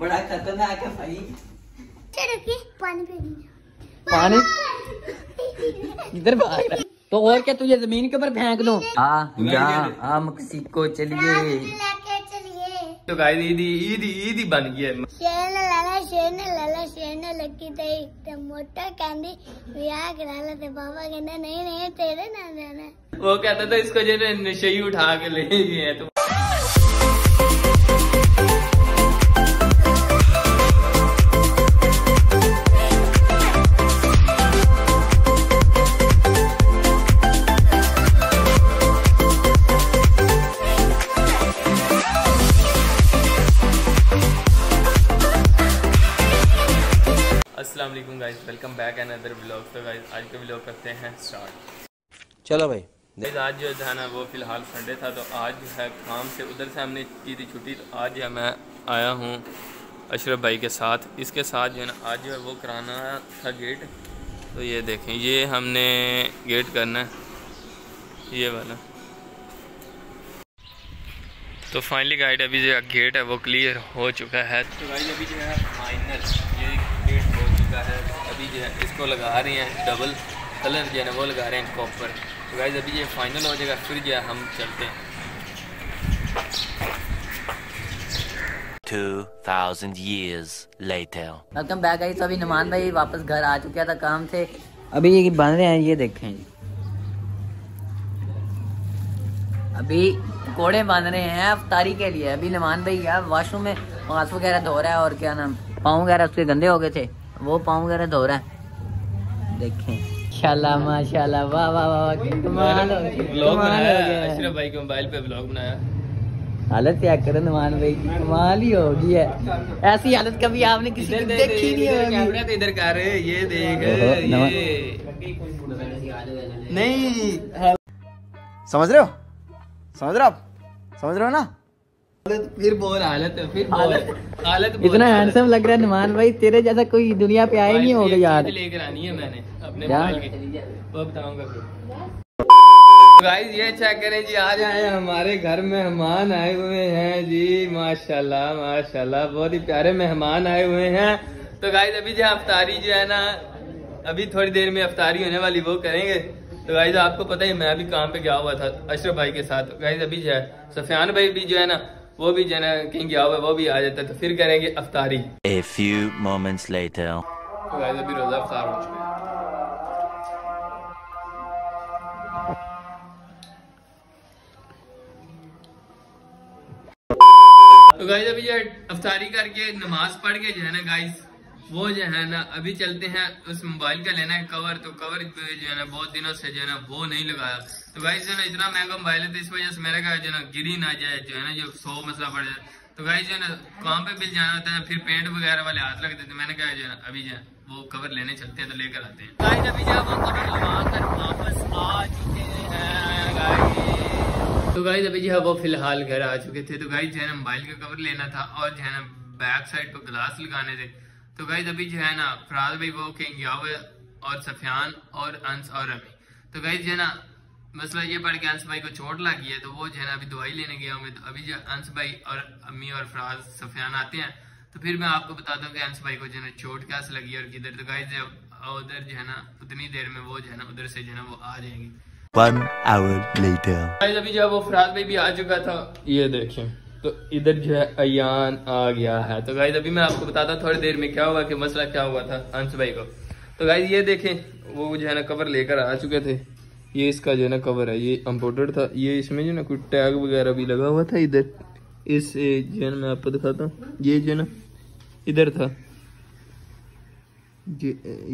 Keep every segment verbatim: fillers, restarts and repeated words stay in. बड़ा खतरनाक है भाई। पानी पानी इधर भाग। तो और क्या तुझे जमीन के ऊपर फेंक दो। हाँ मैक्सिको चलिए। तो गाइस ईदी ईदी ईदी बन गई है। शेरने लाला शेरने लगी थी तो मोटा कांदी ब्याह करा लेते। बाबा कहना नहीं नहीं तेरे ना जाना। वो कहता था इसको जो नशे ही उठा के ले गए हैं। तो guys welcome back and other vlog. तो गाइस आज के व्लॉग करते हैं स्टार्ट। चलो भाई गाइस आज जो था ना वो फिलहाल संडे था, तो आज जो है काम से उधर से हमने की थी छुट्टी। तो आज जो मैं आया हूँ अशरफ भाई के साथ। इसके साथ जो है ना आज जो है वो कराना था गेट। तो ये देखें ये हमने गेट करना है ये वाला। तो फाइनली गाइड अभी जो गेट है वो क्लियर हो चुका है। तो गाइड अभी जो है फाइनल ये गेट हो चुका है। अभी जो है इसको लगा रहे हैं डबल कलर जो है ना वो लगा रहे हैं कॉपर। तो गाइस अभी ये फाइनल हो जाएगा फिर जो है हम चलते हैं। Two thousand years later welcome back guys. अभी नमान भाई वापस घर आ चुका था काम से। अभी ये बन रहे हैं ये देखें अभी कोड़े बांध रहे हैं अफ्तारी के लिए। अभी नमान भाई यार वाशरूम में हाथ वगैरह धो रहा है और क्या नाम पाँव वगैरह उसके गंदे हो गए थे वो पाँव वगैरह धो रहा है। देखें शाला माशाल्लाह वाह वाह वाह कमाल हो गया। ब्लॉग बनाया अशरफ भाई के मोबाइल पे ब्लॉग बनाया। हालत क्या करें नमान भाई कमाल ही हो गई है। ऐसी हालत कभी आपने किसी ने देखी नहीं होगी। कैमरा तो इधर कर ये देख ये नहीं समझ रहे हो समझ रहे हो आप समझ रहे हो ना। फिर बोल हालत फिर बोल हालत। इतना हैंडसम लग रहा है नुमान भाई तेरे जैसा कोई दुनिया पे आया नहीं होगा यार। लेकर आनी है मैंने अपने मोबाइल की वो बताऊंगा फिर। गाइस ये चेक करें जी आज आए हमारे घर मेहमान आए हुए हैं जी माशाल्लाह माशाल्लाह बहुत ही प्यारे मेहमान आए हुए हैं। तो गाइस अभी जो अफ्तारी जो है ना अभी थोड़ी देर में अफ्तारी होने वाली वो करेंगे। तो गाइस आपको पता ही मैं अभी काम पे गया हुआ था अशरफ भाई के साथ। गाइस अभी जो है सफियान भाई भी जो है ना वो भी जाना कहीं गया हुआ वो भी आ जाता है। तो फिर करेंगे अफ्तारी। A few moments later. तो गाइस अभी रोजा अफ्तार हो चुका है। तो गाइस अभी जो अफ्तारी करके नमाज पढ़ के जो है ना गाइस वो जो है ना अभी चलते हैं उस मोबाइल का लेना है कवर। तो कवर जो है ना बहुत दिनों से जो है ना वो नहीं लगाया। तो गाइस जो है ना इतना महंगा मोबाइल है तो इस वजह से मेरा का जो है ना गिरी ना जाए जो है ना जो सौ मसला पड़ जाए। तो गाइस जो है ना काम पे बिल जाना होता है फिर पेंट वगैरह वाले हाथ लग देते। मैंने कहा जो है ना अभी जो है वो कवर लेने चलते हैं तो लेकर आते हैं। गाइस अभी जो है वापस आ चुके हैं गाइस। तो गाइस अभी जो है वो फिलहाल घर आ चुके थे। तो गाइस जो है ना मोबाइल का कवर लेना था और जो है ना बैक साइड पर ग्लास लगाने थे। तो गाइस अभी जो है ना फराज भाई वो कहीं गया हुआ और सफियान और अंस और रमी। तो गाइस जो है ना मसला ये पड़ गया अंस भाई को चोट लगी है तो वो जो है ना अभी दवाई लेने गया हुए। तो अभी जो अंस भाई और अम्मी और फराज सफियान आते हैं तो फिर मैं आपको बताता हूँ कि अंस भाई को जो है ना चोट कैसे लगी और किधर। तो गाइस उधर जो है ना उतनी देर में वो जो है ना उधर से जो है ना वो आ जाएंगे। गाइस अभी जो है वो फराज भाई भी आ चुका था ये देखिए। तो इधर जो है अयान आ गया है। तो गाइस अभी मैं आपको बताता हूँ थोड़ी देर में क्या हुआ कि मसला क्या हुआ था अंश भाई को। तो गाइस ये देखें वो जो है ना कवर लेकर आ चुके थे। ये इसका जो है ना कवर है ये इम्पोर्टेड था। ये इसमें जो ना कोई टैग वगैरह भी लगा हुआ था इधर इस जो है ना मैं आपको दिखाता हूँ। ये जो है ना इधर था ये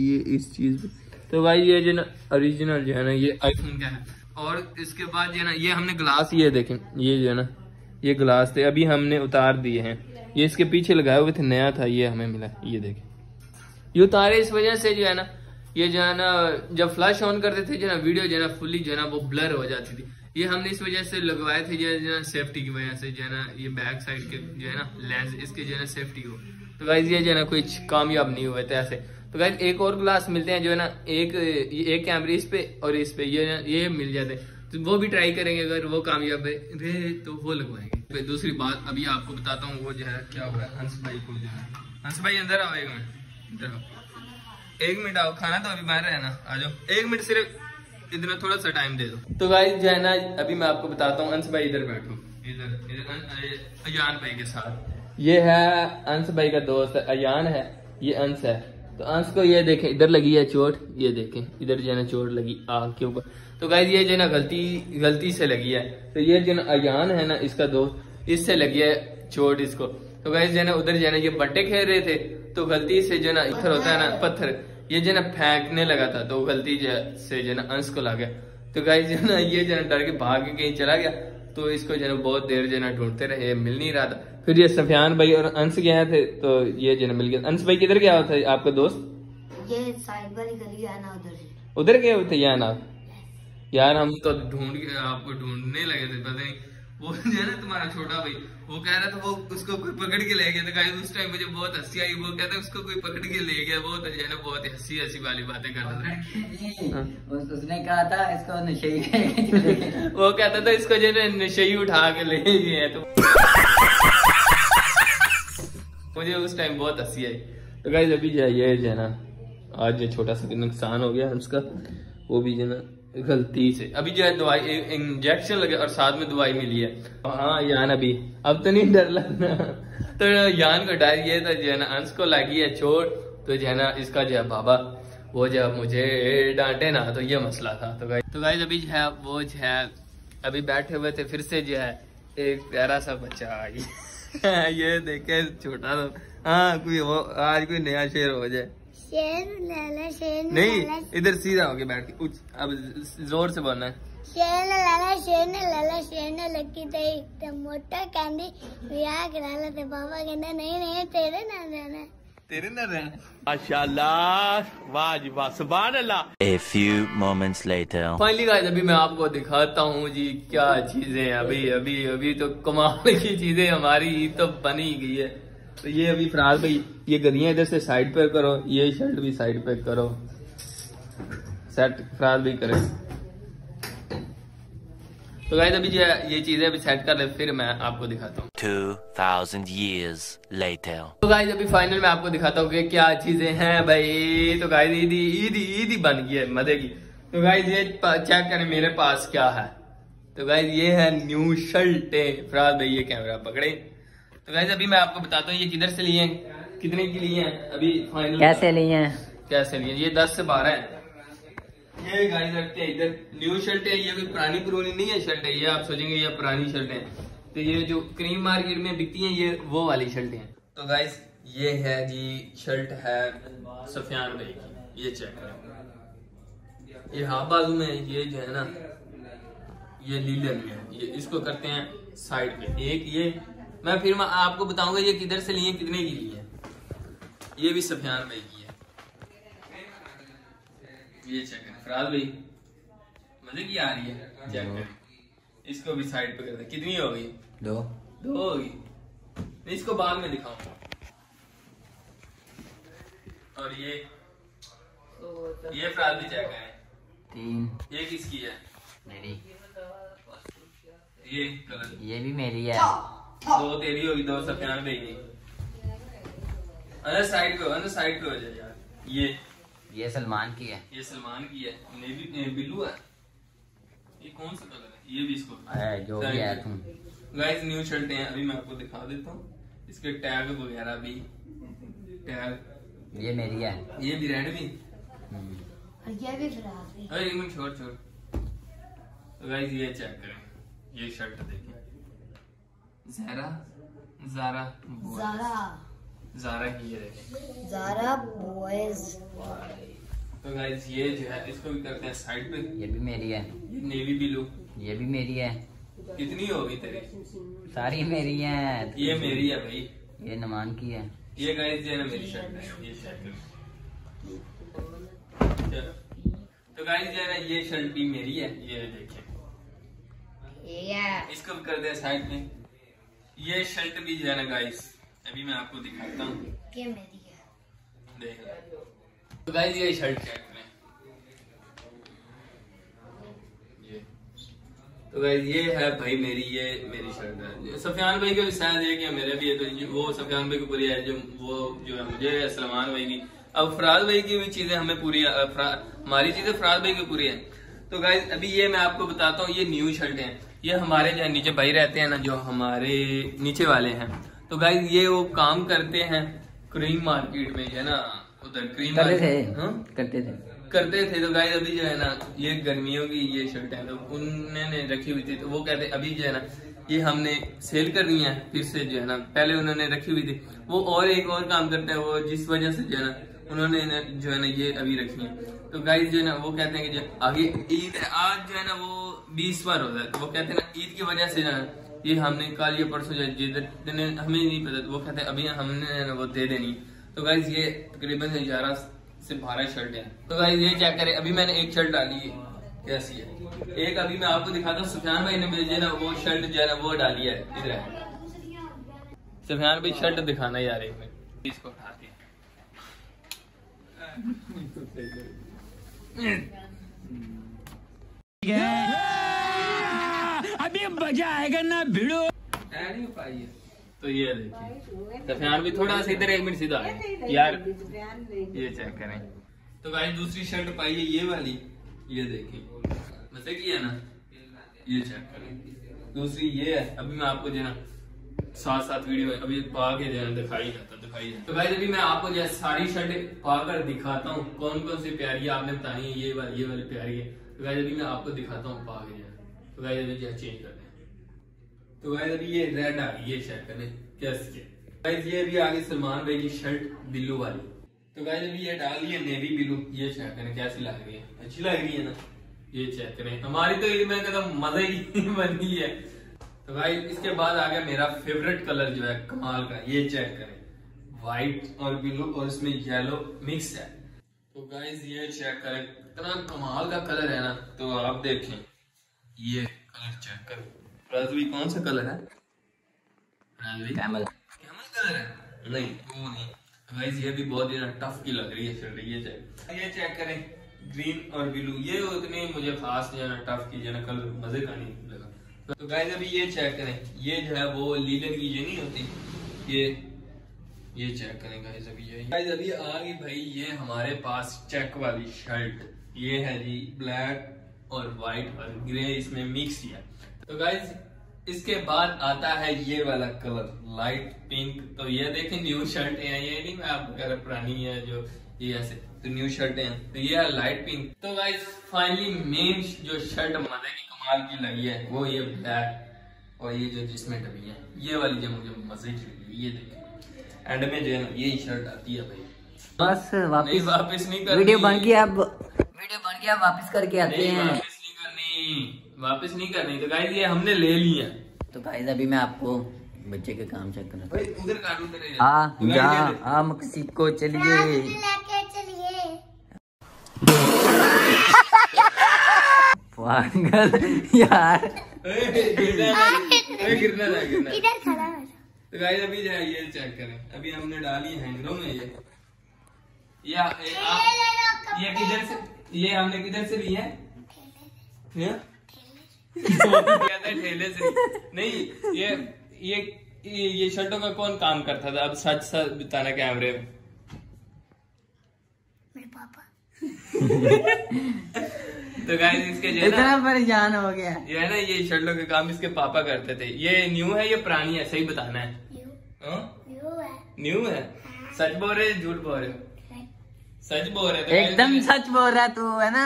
ये इस चीज़। तो गाइस ये जो है ना ओरिजिनल जो है ना ये आईफोन का है। और इसके बाद जो है ना ये हमने ग्लास ये देखें ये जो है ना ये ग्लास थे अभी हमने उतार दिए हैं। ये इसके पीछे लगाए हुए थे नया था ये हमें मिला। ये देखें ये उतारे इस वजह से जो है ना ये जो है ना जब फ्लैश ऑन करते थे जो है ना वीडियो जो है ना फुली जो है ना वो ब्लर हो जाती थी। ये हमने इस वजह से लगवाए थे जो है ना सेफ्टी की वजह से जो है ना ये बैक साइड के जो है ना लेंस इसके जो है ना सेफ्टी हो। तो गाइस ये जो है ना कुछ कामयाब नहीं हुए थे ऐसे। तो गाइस एक और ग्लास मिलते हैं जो है ना एक एक कैमरे इस पे और इस पे ये ये मिल जाते। तो वो भी ट्राई करेंगे, अगर वो कामयाब रहे तो वो लगवाएंगे। दूसरी बात अभी आपको बताता हूँ वो जो है क्या हुआ है हंस भाई को। जो है हंस भाई अंदर आओ, एक मिनट इधर आओ, एक मिनट आओ, खाना तो अभी बाहर है ना, आ जाओ एक मिनट, सिर्फ इतना थोड़ा सा टाइम दे दो। तो भाई जो है ना अभी मैं आपको बताता हूँ, हंस भाई इधर बैठो, इधर इधर अयान भाई के साथ। ये है हंस भाई का दोस्त अयान है, ये हंस है। तो अंश को ये देखें इधर लगी है चोट, ये देखें इधर जो है ना चोट लगी आग के ऊपर। तो गाइस ये जो है ना गलती गलती से लगी है। तो ये जो अयान है ना इसका दोस्त, इससे लगी है चोट इसको। तो गाइस जो है ना उधर जो है ना ये बट्टे खेल रहे थे, तो गलती से जो है ना इधर होता है ना पत्थर, ये जो है ना फेंकने लगा था, तो गलती जो से जो है ना अंश को लग गया। तो गाइस जो है ना ये जो है ना डर के भाग के कहीं चला गया। तो इसको जो है ना बहुत देर जो है ना ढूंढते रहे, मिल नहीं रहा था। फिर ये सफियान भाई और अंश गए थे, तो ये जो मिल गया। अंश भाई किधर गया होता है आपका दोस्त? ये साइड वाली गली है ना, उधर उधर गए होते या ना? यार हम तो ढूंढ के आपको ढूंढने लगे थे, पता नहीं वो जो है ना तुम्हारा छोटा भाई, वो कह रहा था वो उसको कोई पकड़ के ले गया था। उस टाइम मुझे बहुत हंसी आई, वो कहता उसको कोई पकड़ के ले गया, बहुत जो है ना बहुत हंसी हंसी वाली बातें कर रहा था। उसने कहा था इसको नशे, वो कहता था इसको जो है नशे उठा के ले गए। मुझे उस टाइम बहुत हंसी आई। तो गाइस अभी जो ये जो है ना आज जो छोटा सा नुकसान हो गया उसका, वो भी जो ना गलती से। अभी जो है दवाई इंजेक्शन लगे और साथ में दवाई मिली है। हाँ यान अभी अब तो नहीं डर लगना। तो यान का डर ये था जो है ना अंश को लगी है चोट, तो जो है ना इसका जो है बाबा वो जो मुझे डांटे ना, तो ये मसला था। तो गाइस तो गाइस अभी जो है वो जो है अभी बैठे हुए थे, फिर से जो है एक प्यारा सा बच्चा आ गया। ये देखे छोटा सा, हाँ कोई वो आज कोई नया शेर हो जाए। शेर लाला शेर नहीं, इधर सीधा होके बैठ के, अब जोर से बोलना है। शेर लाला शेर लाला शेर ने लकी ते ते मोटा कांदी ब्याह करा ले, ते बाबा कहना नहीं नहीं तेरे ना रहना है, तेरे ना रहना। माशाल्लाह, वाह जी वाह, सुभान अल्लाह। A few moments later. Finally guys अभी मैं आपको दिखाता हूँ जी क्या चीजें अभी अभी अभी तो कमाल की चीजें हमारी तो बनी गई है। तो ये अभी फराज भाई ये गलियां इधर से साइड पे करो, ये शर्ट भी साइड पे करो, सेट फराज भी करे। तो गाइस अभी जो ये चीजें अभी सेट कर ले, फिर मैं आपको दिखाता हूँ। Two thousand years later. तो गाइस अभी फाइनल में आपको दिखाता हूँ कि क्या चीजें हैं भाई। तो गाइस ईदी ईदी ईदी बन गई है मजे की। तो गाइस ये चेक करें मेरे पास क्या है। तो गाइस ये है न्यू शर्टें। फराज भाई ये कैमरा पकड़े। तो गाइस अभी मैं आपको बताता हूँ ये किधर से लिए, कितने की लिए हैं, अभी फाइनल कैसे लिए हैं, कैसे लिए। ये दस से बारह है। ये गाइस रखते इधर न्यू शर्ट है, ये कोई पुरानी पुरानी नहीं है शर्ट है। ये आप सोचेंगे ये पुरानी शर्ट है, तो ये जो क्रीम मार्केट में बिकती है ये वो वाली शर्ट है। तो गाइस ये है जी शर्ट है सफियान भाई की, ये चेक करें। ये हाफ बाजू में ये जो है ना ये लीलन में है, ये इसको करते हैं साइड पे एक। ये मैं फिर मैं आपको बताऊंगा ये किधर से लिए, कितने की लिए। ये भी सफियान भाई की है, ये चेक करें। फराज भाई मजे की आ रही है, चेक करें। इसको भी साइड पे कर दे, कितनी हो गई? दो दो हो गई। मैं इसको बाद में दिखाऊंगा। और ये ये फराज भी चेक करें। तीन। ये किसकी है? मेरी। ये कलर ये भी मेरी है। दो तेरी होगी, दो सफियान भाई की। अंदर साइड पे हो, अंदर साइड पे हो जाए यार। ये ये सलमान की है, ये सलमान की है। नेवी ब्लू है, ये कौन सा कलर है? ये भी इसको है, जो भी है तुम। गाइस न्यू शर्टें हैं, अभी मैं आपको दिखा देता हूँ। इसके टैग वगैरह भी, टैग ये मेरी है, ये भी रेड भी, और ये भी खराब है। अरे एक मिनट छोड़ छोड़। तो गाइस ये चेक करें, ये शर्ट देखें। ज़ारा ज़ारा ज़ारा ज़ारा की है, ज़ारा बॉयज। तो गाइस ये जो है इसको भी करते हैं साइड पे। ये भी मेरी है, ये नेवी ब्लू। ये भी मेरी है, कितनी होगी तेरी? सारी मेरी है। ये मेरी है भाई, ये नमान की है। ये गाइस ये ना मेरी शर्ट है, ये शर्ट। चलो तो गाइस ये ना ये शर्ट भी मेरी है, ये देखें। ये इसको भी करते हैं साइड में। ये शर्ट भी जो है ना गाइस अभी मैं आपको दिखाता हूँ, देख रहा है। तो गाइस ये शर्ट चेक करें, ये तो गाइस ये है भाई मेरी ये मेरी शर्ट है। सफियान भाई को शायद ये कि मेरे भी है, तो वो सफियान भाई को पूरी है, जो वो जो है मुझे है, सलमान भाई की, अब फराज भाई की भी चीजें हमें पूरी, हमारी चीजें फराज भाई की पूरी है। तो गाइस अभी ये मैं आपको बताता हूँ, ये न्यू शर्ट है, ये हमारे जो नीचे भाई रहते हैं ना, जो हमारे नीचे वाले हैं, तो गाइस ये वो काम करते हैं क्रीम मार्केट में, है ना, उधर क्रीम करते थे करते थे तो गाइस अभी जो है ना ये गर्मियों की ये शर्ट है, तो उन्होंने रखी हुई थी, तो वो कहते अभी जो है ना ये हमने सेल करनी है फिर से जो है ना, पहले उन्होंने रखी हुई थी वो, और एक और काम करते हैं वो, जिस वजह से जो है ना उन्होंने जो है ना ये अभी रखी है। तो गाइस जो है ना वो कहते हैं कि जो आगे ईद है, आज जो है ना वो बीस बार होता है, तो वो कहते हैं ना ईद की वजह से जो है ये हमने कल ये परसों जो जितने हमें नहीं पता, वो कहते हैं अभी हमने वो दे देनी। तो गाइस ये तकरीबन ग्यारह सिर्फ बारह शर्ट है। तो गाइस ये चेक करें, अभी मैंने एक शर्ट डाली है कैसी है, एक अभी मैं आपको दिखाता हूँ, सुफियान भाई ने मुझे ना वो शर्ट जो है ना वो डाली है, इधर है सुफियान भाई शर्ट दिखाना यार, एक मिनट इसको उठाते हैं, अभी मजा आएगा ना भिड़ो। तो ये देखिए सफियान भी थोड़ा सा इधर, एक मिनट सीधा यार, ये चेक करें। तो भाई दूसरी शर्ट पाई है ये वाली, ये देखिए मतलब की है ना, ये चेक करें दूसरी ये है, अभी मैं आपको जो है ना साथ साथ वीडियो अभी पा के जो है दिखाई जाता दिखाई जाता। तो भाई अभी मैं आपको जो है सारी शर्ट पा कर दिखाता हूँ, कौन कौन सी प्यारी है आपने बतानी है, ये वाली ये वाली प्यारी है। तो भाई अभी मैं आपको दिखाता हूँ पा के जो है, तो भाई अभी जो है चेंज कर। तो गाइस अभी ये रेड आ गई, ये चेक करें कैसी है। गाइस ये अभी आ गई सलमान भाई की शर्ट बिलू वाली। तो गाइस अभी ये डाल लिया नेवी बिलू, ये चेक करें कैसी लग रही है, अच्छी लग रही है ना, ये चेक करें। हमारी तो ये मैं कहता हूँ मजा ही बन गई है। तो गाइस इसके बाद आ गया मेरा फेवरेट कलर जो है कमाल का, ये चेक करें व्हाइट और बिलू और इसमें येलो मिक्स है। तो गाइस ये चेक करें इतना कमाल का कलर है ना, तो आप देखें ये कलर चेक करें, राजवी कौन सा कलर है, राजवी कैमल कैमल कलर है, नहीं वो नहीं। गाइस ये भी बहुत ही ना टफ की लग रही है चल रही है। चेक ये चेक करें ग्रीन और ब्लू, ये उतने मुझे खास जो है ना टफ की जो है ना कलर मजे का नहीं लगा। तो गाइस अभी ये चेक करें, ये जो है वो लीलन की ये नहीं होती, ये ये चेक करें गाइस अभी ये गाइस अभी आ गई भाई ये हमारे पास चेक वाली शर्ट, ये है जी ब्लैक और व्हाइट और ग्रे इसमें मिक्स है। तो गाइज इसके बाद आता है ये वाला कलर लाइट पिंक। तो ये देखें न्यू शर्टें हैं, ये नहीं मैं आपको कह रहा पुरानी है जो ये ऐसे, तो न्यू शर्टें हैं, तो ये है लाइट पिंक। तो गाइज फाइनली मेन जो शर्ट मजे की कमाल की लगी है वो ये ब्लैक और ये जो जिसमें डबी है ये वाली जो मुझे मजे की लगी, ये देखें एंड में जो है ना यही शर्ट आती है भाई, बस वापस नहीं, वापस नहीं कर वीडियो बन गया, अब वीडियो बन गया वापस करके आते हैं, वापस नहीं करनी वापस नहीं करनी। तो गाइस ये हमने ले लिया। तो गाइस अभी मैं आपको बच्चे के काम चेक करना भाई, उधर कर उधर आ जा आ मकसीद को चलिए लेके चलिए पागल यार, ए गिरना ना गिरना इधर खड़ा है। तो गाइस अभी जो है ये चेक करें, अभी हमने डाली हैंडलों में ये या ये किधर से, ये हमने किधर से ली है, है ठेले से नहीं, ये ये ये शर्टों का कौन काम करता था, अब सच सच बताना कैमरे में, मेरे पापा। तो गाइस इसके जो इतना परेशान हो गया ये है ना, ये शर्टों का काम इसके पापा करते थे। ये न्यू है ये पुरानी है, सही बताना है, न्यू है, न्यू है, सच बोल रहे झूठ बोल रहे हो, सच बोल रहे, तो एकदम सच बोल रहा तू है ना,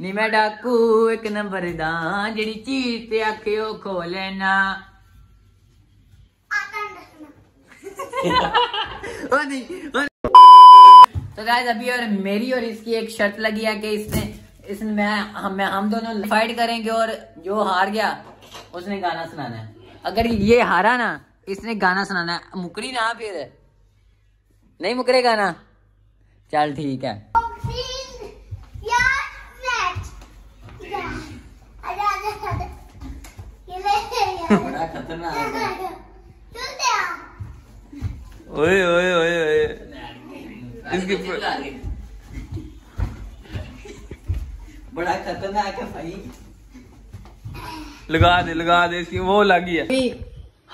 नी मैं डाकू एक नंबर दान जेडी चीज ते आखियो खोले ना ओ नहीं ओ। तो गाइस अभी और मेरी और इसकी एक शर्त लगी है कि इसने इसमें हम हम दोनों फाइट करेंगे, और जो हार गया उसने गाना सुनाना है, अगर ये हारा ना इसने गाना सुनाना है, मुकरी ना फिर नहीं मुकरेगा ना, चल ठीक है। बड़ा खतरनाक है, ओए ओए ओए ओए इसकी बड़ा खतरनाक है भाई। लगा दे लगा दे इसकी वो लगी है।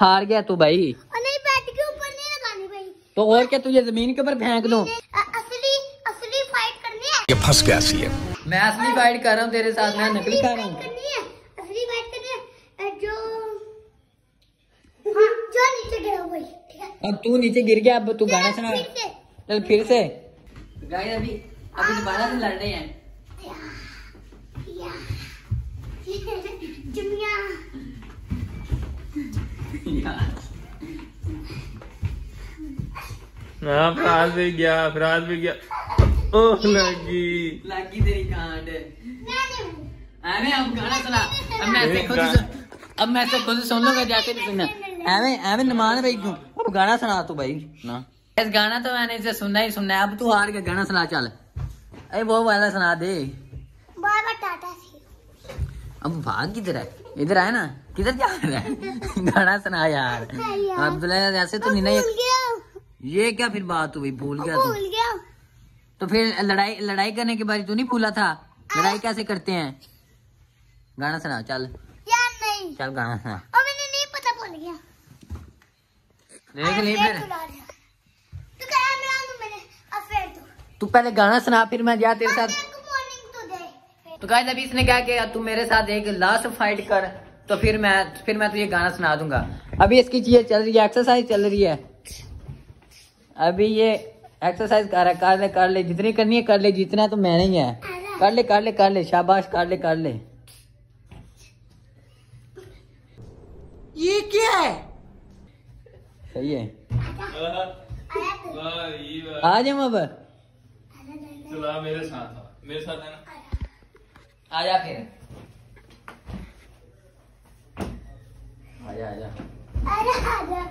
हार गया तू भाई। नहीं, बैट के ऊपर नहीं लगानी भाई। तो और क्या तुझे जमीन के ऊपर फेंक दो। असली असली फाइट करनी है। ये फंस गया सी है। मैं असली फाइट कर रहा हूँ तेरे साथ, मैं नकली कर रहा हूँ। असली फाइट करनी है जो हां जो नीचे गिरा भाई। ठीक है अब तू नीचे गिर गया, अब तू गाना सुना। चल फिर से गाइस अभी अभी दोबारा से लड़ रहे हैं। जुमिया फराज भी गया, फराज भी गया। ओह लगी लगी तेरी गांड। एवे अब गाना सुना। अब मैं ऐसे खुद अब मैं ऐसे खुद सुन लूंगा, जाके नहीं सुनना। एवे एवे नमान भाई क्यों। अब गाना सुना तू भाई ना। इस गाना तो मैंने इसे सुनना ही सुनना है। अब तू हार के गाना सुना चल। अरे वो वाला सुना दे। बाबा टाटा सी। अब भाग किधर है, इधर आए ना, किधर जा रहा है। गाना सुना यार अब्दुल्ला ऐसे तो नहीं ना। ये क्या फिर बात हुई, भूल गया तू भूल गया। तो फिर लड़ाई लड़ाई करने के बाद तू नहीं भूला था। लड़ाई कैसे करते हैं, गाना सुना चल। यार नहीं चल गाना सुना। अब मैंने नहीं पता भूल गया। देख ले फिर तू कह रहा है मैंने अफेयर तू तू पहले गाना सुना फिर मैं जा तेरे साथ। तो गाइस अभी इसने क्या किया, तू मेरे साथ एक लास्ट फाइट कर तो फिर मैं फिर मैं तुझे गाना सुना दूंगा। अभी इसकी चीज चल रही है, एक्सरसाइज चल रही है। अभी ये एक्सरसाइज कर रहा है, कर ले कर ले जितनी करनी है कर ले, जितना तो मैंने ही है। कर ले कर ले कर ले, शाबाश कर ले कर ले। ये क्या है, सही है। आ जाओ अब मेरे साथ, मेरे साथ है ना। आजा फिर आजा आजा आजा।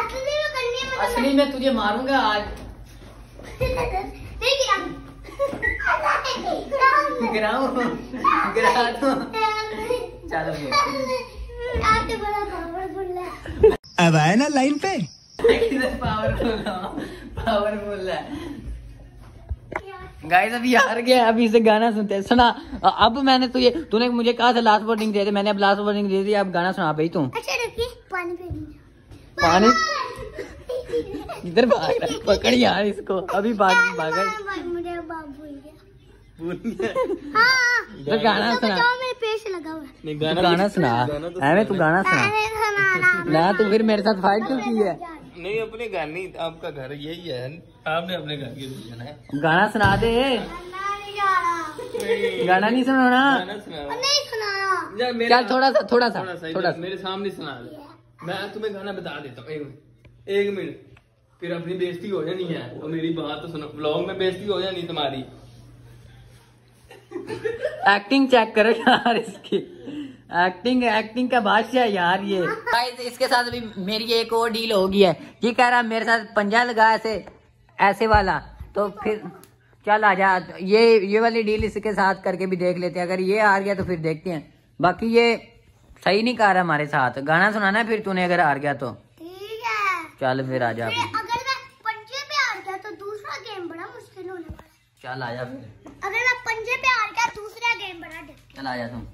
असली में करनी है, मतलब असली में तुझे मारूंगा आज। नहीं गिराऊं गिराऊं गिरा दूं। चलो आटे बड़ा पावरफुल है। अब आए ना लाइन पे, पावरफुल पावरफुल है। गाइस अभी हार गया, अभी इसे गाना सुनते हैं। सुना अब मैंने तुझे तूने मुझे कहा था लास्ट वार्निंग दे दे, मैंने अब लास्ट वार्निंग दे दी। अब गाना सुना भाई तू। अच्छा रुकिए पानी पानी इधर भाग रहा, पकड़ यार इसको। अभी भाग भाग मुझे बाबू भूल गया। हां गाना सुना, मेरे पेश लगा हुआ है। गाना सुना एवे तू गाना सुना ना। तू फिर मेरे साथ फाइट क्यों की है। नहीं अपने घर नहीं, आपका घर यही है, आपने अपने घर के जाना है। गाना सुना दे। गाना नहीं सुनाना, नहीं सुनाना। चल थोड़ा सा थोड़ा सा थोड़ा सा मेरे सामने सुना दे। मैं तुम्हें गाना बता देता हूँ, एक मिनट फिर अपनी बेइज्जती हो जानी है। और मेरी बात तो सुनो, ब्लॉग में बेइज्जती हो जानी तुम्हारी। एक्टिंग चेक करो यार इसकी, एक्टिंग एक्टिंग का बादशाह यार ये। गाइस इसके साथ अभी मेरी एक और डील हो गई है। ये कह रहा मेरे साथ पंजा लगा ऐसे ऐसे वाला, तो फिर चल आजा। ये ये वाली डील इसके साथ करके भी देख लेते हैं। अगर ये हार गया तो फिर देखते हैं। बाकी ये सही नहीं कर रहा हमारे साथ। गाना सुनाना फिर तूने, अगर हार गया तो ठीक है। चल फिर आजा, अगर मैं पंजे पे हार गया तो दूसरा गेम बड़ा मुश्किल होने वाला है। चल आजा फिर, अगर मैं पंजे पे हार गया दूसरा गेम बड़ा। चल आजा तुम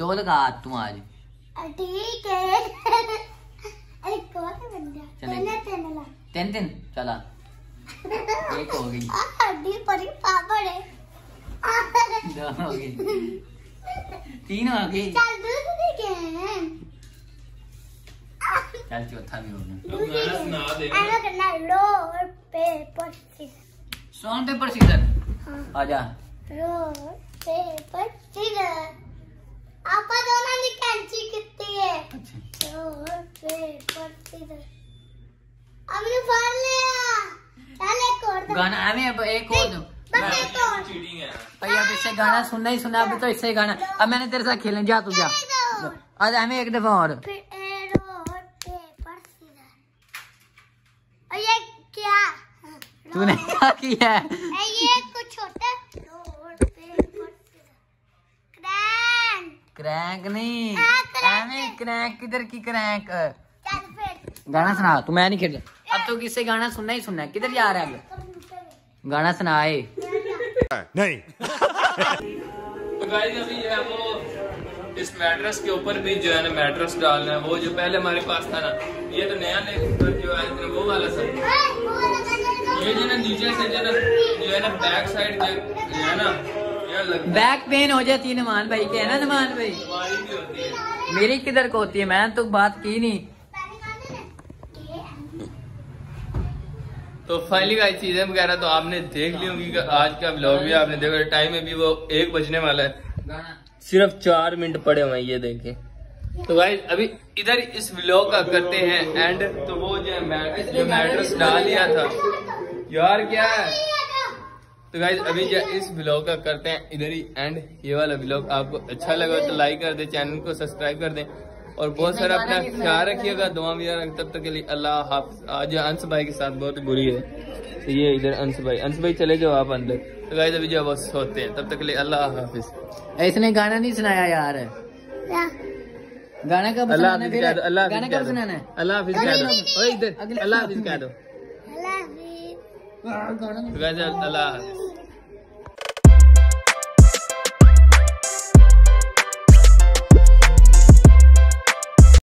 दो लगा तू आज। ठीक है एक और चला तीन तीन चला एक हो गई। हड्डी परी पापड़ है, दो हो गई, तीन हो गई। चल दूसरी के चल चौथा भी हो गया। सुना दे ऐसा करना, roll paper scissor. Stone paper scissor हां आजा। रोल पेपर सीजर आपा दोनों ने कैंची कितनी है। और पेपर सीजर हमने फाड़ लिया। चल एक और गाना हमें, अब एक और दो बस एक और। चीटिंग है भाई, अब इससे गाना सुनना ही सुनना। अभी तो इससे गाना, अब मैंने तेरे साथ खेलने जा तू जा। आज हमें एक दफा और फिर और पेपर सीजर। और ये क्या तूने क्या किया है, ये कुछ छोटा और पेपर सीजर क्रैश। क्रैंक नहीं, क्रैंक क्रैंक किधर की क्रैंक। गाना सुना तू, मैं नहीं खेल रहा। अब तो किससे गाना सुनना ही सुनना है। किधर जा रहा है अब, गाना सुनाए नहीं। तो गाइस अभी है वो इस मैट्रेस के ऊपर भी जो है ना मैट्रेस डालना है, वो जो पहले हमारे पास था ना, ये तो नया लेकर जो है वो वाला सर, ये जो है नीचे से जो है ना बैक साइड जो है ना बैक पेन हो जाती है नुमान भाई के, है ना नुमान भाई? भी होती है। मेरी किधर को होती है, मैंने तो बात की नहीं। तो फाइनली आई चीजें वगैरह तो आपने देख ली होंगी, आज का ब्लॉग भी आपने देखा। टाइम में भी वो एक बजने वाला है, सिर्फ चार मिनट पड़े हुए हैं, ये देखे। तो भाई अभी इधर इस ब्लॉग का करते हैं एंड। तो वो जो मैट्रेस डाल लिया था यार, क्या है। तो गाइज अभी जो इस ब्लॉग का करते हैं इधर ही एंड। ये वाला ब्लॉग आपको अच्छा लगा तो लाइक कर दे, चैनल को सब्सक्राइब कर दे और बहुत सारा अपना ख्याल रखिएगा। दुआ में यार, तब तक के लिए अल्लाह हाफिज। आज अंस भाई के साथ बहुत बुरी है, तो ये इधर अंस भाई, अंस भाई चले जाओ आप अंदर। तो गाइज अभी जो बस सोते हैं, तब तक के लिए अल्लाह हाफिज। इसने गाना नहीं सुनाया यार, गाना कब सुनाना है? अल्लाह हाफिज, अल्लाह हाफिज कह दो।